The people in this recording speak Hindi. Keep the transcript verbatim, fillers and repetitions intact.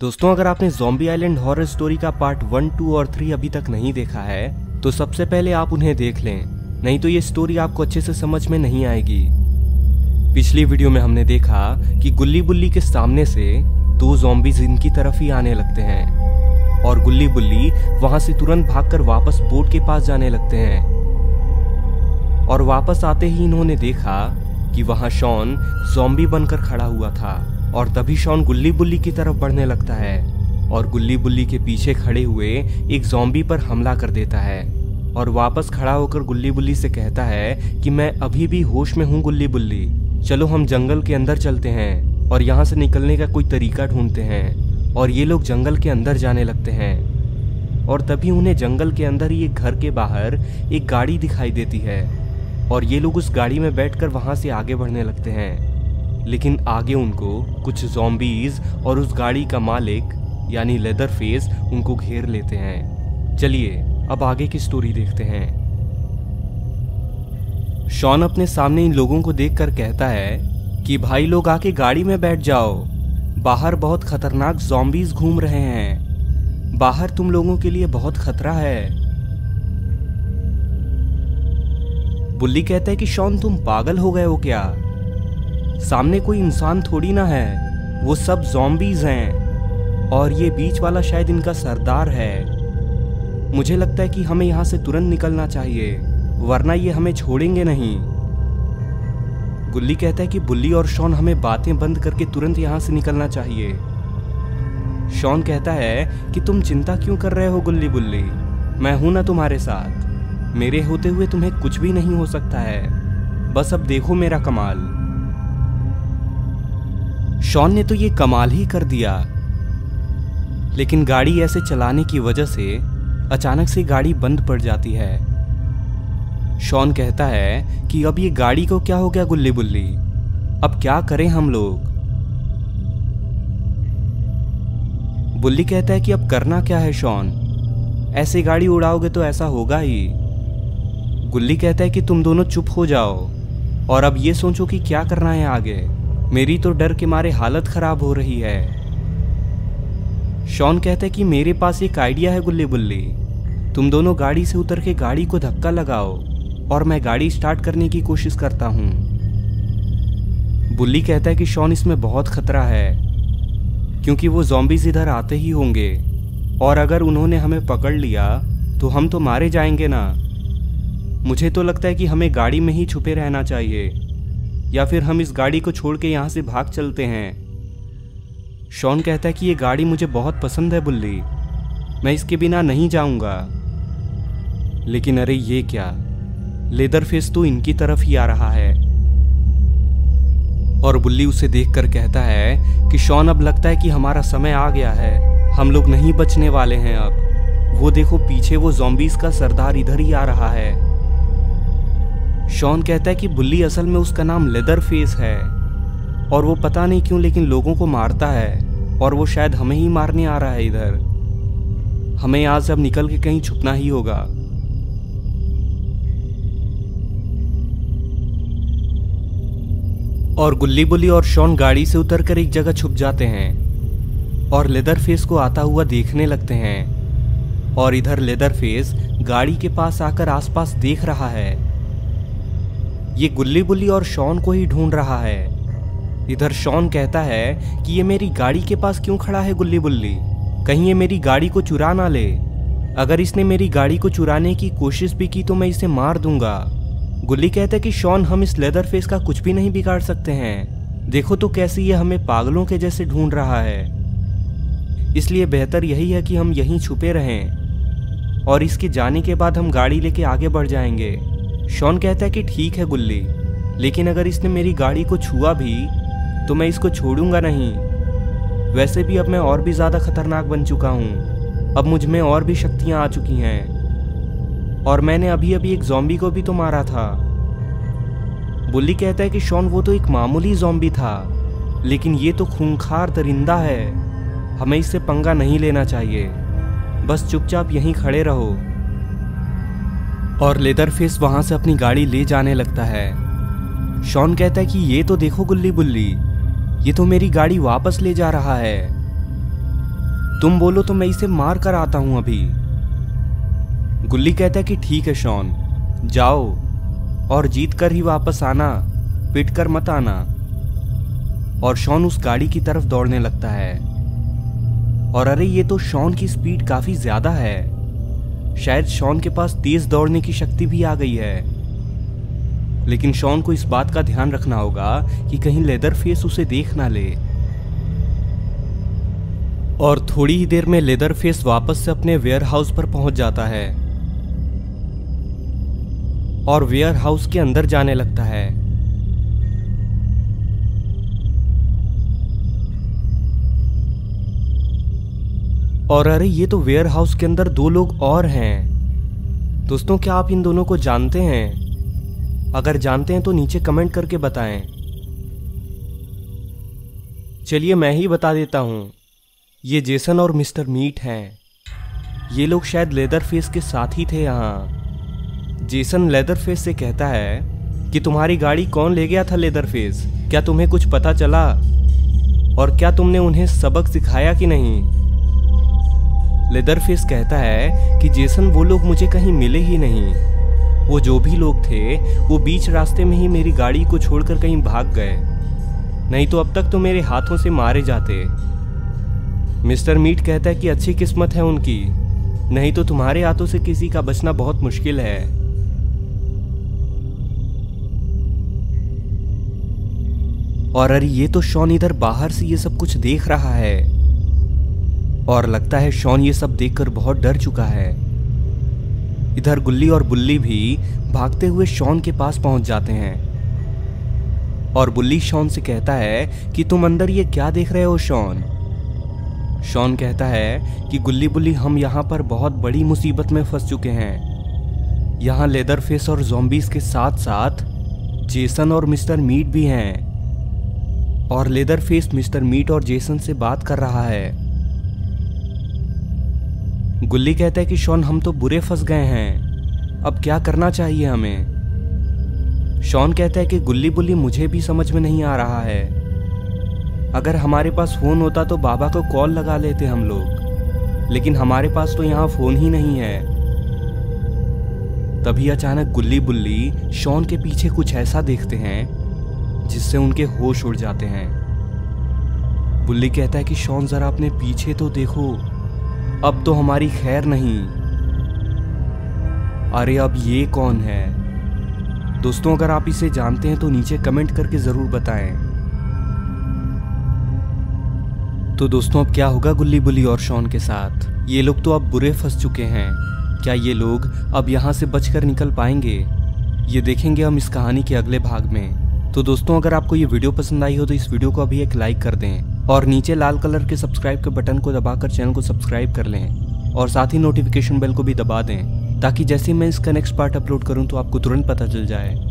दोस्तों अगर आपने ज़ॉम्बी आइलैंड हॉरर स्टोरी का पार्ट वन टू और थ्री अभी तक नहीं देखा है तो सबसे पहले आप उन्हें देख लें, नहीं तो ये स्टोरी आपको अच्छे से समझ में नहीं आएगी। पिछली वीडियो में हमने देखा कि गुल्ली बुल्ली के सामने से दो ज़ॉम्बीज इनकी तरफ ही आने लगते हैं और गुल्ली बुल्ली वहां से तुरंत भागकर वापस बोट के पास जाने लगते हैं और वापस आते ही इन्होंने देखा कि वहां शॉन ज़ॉम्बी बनकर खड़ा हुआ था और तभी शॉन गुल्ली बुल्ली की तरफ बढ़ने लगता है और गुल्ली बुल्ली के पीछे खड़े हुए एक ज़ॉम्बी पर हमला कर देता है और वापस खड़ा होकर गुल्ली बुल्ली से कहता है कि मैं अभी भी होश में हूँ गुल्ली बुल्ली, चलो हम जंगल के अंदर चलते हैं और यहाँ से निकलने का कोई तरीका ढूंढते हैं। और ये लोग जंगल के अंदर जाने लगते हैं और तभी उन्हें जंगल के अंदर ही एक घर के बाहर एक गाड़ी दिखाई देती है और ये लोग उस गाड़ी में बैठकर वहाँ से आगे बढ़ने लगते हैं, लेकिन आगे उनको कुछ ज़ॉम्बीज़ और उस गाड़ी का मालिक यानी लेदरफेस उनको घेर लेते हैं। चलिए अब आगे की स्टोरी देखते हैं। शॉन अपने सामने इन लोगों को देखकर कहता है कि भाई लोग आके गाड़ी में बैठ जाओ, बाहर बहुत खतरनाक ज़ॉम्बीज घूम रहे हैं, बाहर तुम लोगों के लिए बहुत खतरा है। बुल्ली कहता है कि शॉन तुम पागल हो गए हो क्या, सामने कोई इंसान थोड़ी ना है, वो सब ज़ॉम्बीज हैं और ये बीच वाला शायद इनका सरदार है, मुझे लगता है कि हमें यहाँ से तुरंत निकलना चाहिए वरना ये हमें छोड़ेंगे नहीं। गुल्ली कहता है कि बुल्ली और शॉन हमें बातें बंद करके तुरंत यहाँ से निकलना चाहिए। शॉन कहता है कि तुम चिंता क्यों कर रहे हो गुल्ली बुल्ली, मैं हूं ना तुम्हारे साथ, मेरे होते हुए तुम्हें कुछ भी नहीं हो सकता है, बस अब देखो मेरा कमाल। शॉन ने तो ये कमाल ही कर दिया, लेकिन गाड़ी ऐसे चलाने की वजह से अचानक से गाड़ी बंद पड़ जाती है। शॉन कहता है कि अब ये गाड़ी को क्या हो गया गुल्ली बुल्ली, अब क्या करें हम लोग। बुल्ली कहता है कि अब करना क्या है शॉन, ऐसे गाड़ी उड़ाओगे तो ऐसा होगा ही। गुल्ली कहता है कि तुम दोनों चुप हो जाओ और अब ये सोचो कि क्या करना है आगे, मेरी तो डर के मारे हालत खराब हो रही है। शॉन कहता है कि मेरे पास एक आइडिया है गुल्ली बुल्ली, तुम दोनों गाड़ी से उतर के गाड़ी को धक्का लगाओ और मैं गाड़ी स्टार्ट करने की कोशिश करता हूँ। बुल्ली कहता है कि शॉन इसमें बहुत खतरा है क्योंकि वो ज़ॉम्बीज इधर आते ही होंगे और अगर उन्होंने हमें पकड़ लिया तो हम तो मारे जाएंगे ना, मुझे तो लगता है कि हमें गाड़ी में ही छुपे रहना चाहिए या फिर हम इस गाड़ी को छोड़ के यहाँ से भाग चलते हैं। शॉन कहता है कि ये गाड़ी मुझे बहुत पसंद है बुल्ली, मैं इसके बिना नहीं जाऊँगा। लेकिन अरे ये क्या, लेदरफेस तो इनकी तरफ ही आ रहा है और बुल्ली उसे देखकर कहता है कि शॉन अब लगता है कि हमारा समय आ गया है, हम लोग नहीं बचने वाले हैं अब, वो देखो पीछे वो ज़ॉम्बीज का सरदार इधर ही आ रहा है। शॉन कहता है कि बुल्ली असल में उसका नाम लेदरफेस है और वो पता नहीं क्यों लेकिन लोगों को मारता है और वो शायद हमें ही मारने आ रहा है इधर, हमें यहाँ से अब निकल के कहीं छुपना ही होगा। और गुल्ली बुल्ली और शॉन गाड़ी से उतरकर एक जगह छुप जाते हैं और लेदरफेस को आता हुआ देखने लगते हैं और इधर लेदरफेस गाड़ी के पास आकर आसपास देख रहा है, ये गुल्ली बुल्ली और शॉन को ही ढूंढ रहा है। इधर शॉन कहता है कि ये मेरी गाड़ी के पास क्यों खड़ा है गुल्ली बुल्ली, कहीं ये मेरी गाड़ी को चुरा ना ले, अगर इसने मेरी गाड़ी को चुराने की कोशिश भी की तो मैं इसे मार दूंगा। गुल्ली कहता है कि शॉन हम इस लेदरफेस का कुछ भी नहीं बिगाड़ सकते हैं, देखो तो कैसे ये हमें पागलों के जैसे ढूंढ रहा है, इसलिए बेहतर यही है कि हम यहीं छुपे रहें और इसके जाने के बाद हम गाड़ी लेके आगे बढ़ जाएंगे। शॉन कहता है कि ठीक है गुल्ली, लेकिन अगर इसने मेरी गाड़ी को छुआ भी तो मैं इसको छोड़ूंगा नहीं, वैसे भी अब मैं और भी ज़्यादा खतरनाक बन चुका हूँ, अब मुझ में और भी शक्तियाँ आ चुकी हैं और मैंने अभी अभी एक ज़ॉम्बी को भी तो मारा था। बुल्ली कहता है कि शॉन वो तो एक मामूली ज़ॉम्बी था, लेकिन ये तो खूंखार दरिंदा है, हमें इससे पंगा नहीं लेना चाहिए, बस चुपचाप यहीं खड़े रहो। और लेदरफेस वहाँ से अपनी गाड़ी ले जाने लगता है। शॉन कहता है कि ये तो देखो गुल्ली बुल्ली, ये तो मेरी गाड़ी वापस ले जा रहा है। तुम बोलो तो मैं इसे मार कर आता हूं अभी। गुल्ली कहता है कि ठीक है शॉन, जाओ और जीत कर ही वापस आना, पिट कर मत आना। और शॉन उस गाड़ी की तरफ दौड़ने लगता है। और अरे ये तो शॉन की स्पीड काफी ज्यादा है, शायद शॉन के पास तेज दौड़ने की शक्ति भी आ गई है। लेकिन शॉन को इस बात का ध्यान रखना होगा कि कहीं लेदरफेस उसे देख ना ले। और थोड़ी ही देर में लेदरफेस वापस से अपने वेयरहाउस पर पहुंच जाता है और वेयरहाउस के अंदर जाने लगता है। और अरे ये तो वेयरहाउस के अंदर दो लोग और हैं। दोस्तों, क्या आप इन दोनों को जानते हैं? अगर जानते हैं तो नीचे कमेंट करके बताएं। चलिए मैं ही बता देता हूँ, ये जेसन और मिस्टर मीट हैं। ये लोग शायद लेदरफेस के साथ ही थे यहाँ। जेसन लेदरफेस से कहता है कि तुम्हारी गाड़ी कौन ले गया था लेदरफेस, क्या तुम्हें कुछ पता चला और क्या तुमने उन्हें सबक सिखाया कि नहीं? लेदरफेस कहता है कि जेसन वो लोग मुझे कहीं मिले ही नहीं, वो जो भी लोग थे वो बीच रास्ते में ही मेरी गाड़ी को छोड़कर कहीं भाग गए, नहीं तो अब तक तो मेरे हाथों से मारे जाते। मिस्टर मीट कहता है कि अच्छी किस्मत है उनकी, नहीं तो तुम्हारे हाथों से किसी का बचना बहुत मुश्किल है। और अरे ये तो शॉन इधर बाहर से ये सब कुछ देख रहा है और लगता है शॉन ये सब देखकर बहुत डर चुका है। इधर गुल्ली और बुल्ली भी भागते हुए शॉन के पास पहुंच जाते हैं और बुल्ली शॉन से कहता है कि तुम अंदर ये क्या देख रहे हो शॉन? शॉन कहता है कि गुल्ली बुल्ली, हम यहाँ पर बहुत बड़ी मुसीबत में फंस चुके हैं। यहाँ लेदरफेस और ज़ॉम्बीज़ के साथ साथ जेसन और मिस्टर मीट भी हैं। और लेदरफेस मिस्टर मीट और जेसन से बात कर रहा है। गुल्ली कहता है कि शॉन, हम तो बुरे फंस गए हैं, अब क्या करना चाहिए हमें? शॉन कहता है कि गुल्ली बुल्ली, मुझे भी समझ में नहीं आ रहा है, अगर हमारे पास फ़ोन होता तो बाबा को कॉल लगा लेते हम लोग, लेकिन हमारे पास तो यहाँ फ़ोन ही नहीं है। तभी अचानक गुल्ली बुल्ली शॉन के पीछे कुछ ऐसा देखते हैं जिससे उनके होश उड़ जाते हैं। बुल्ली कहता है कि शॉन ज़रा अपने पीछे तो देखो, अब तो हमारी खैर नहीं। अरे अब ये कौन है? दोस्तों, अगर आप इसे जानते हैं तो नीचे कमेंट करके ज़रूर बताएं। तो दोस्तों, अब क्या होगा गुल्ली बुल्ली और शॉन के साथ? ये लोग तो अब बुरे फंस चुके हैं, क्या ये लोग अब यहाँ से बचकर निकल पाएंगे? ये देखेंगे हम इस कहानी के अगले भाग में। तो दोस्तों, अगर आपको ये वीडियो पसंद आई हो तो इस वीडियो को अभी एक लाइक कर दें और नीचे लाल कलर के सब्सक्राइब के बटन को दबाकर चैनल को सब्सक्राइब कर लें और साथ ही नोटिफिकेशन बेल को भी दबा दें ताकि जैसे मैं इसका नेक्स्ट पार्ट अपलोड करूं तो आपको तुरंत पता चल जाए।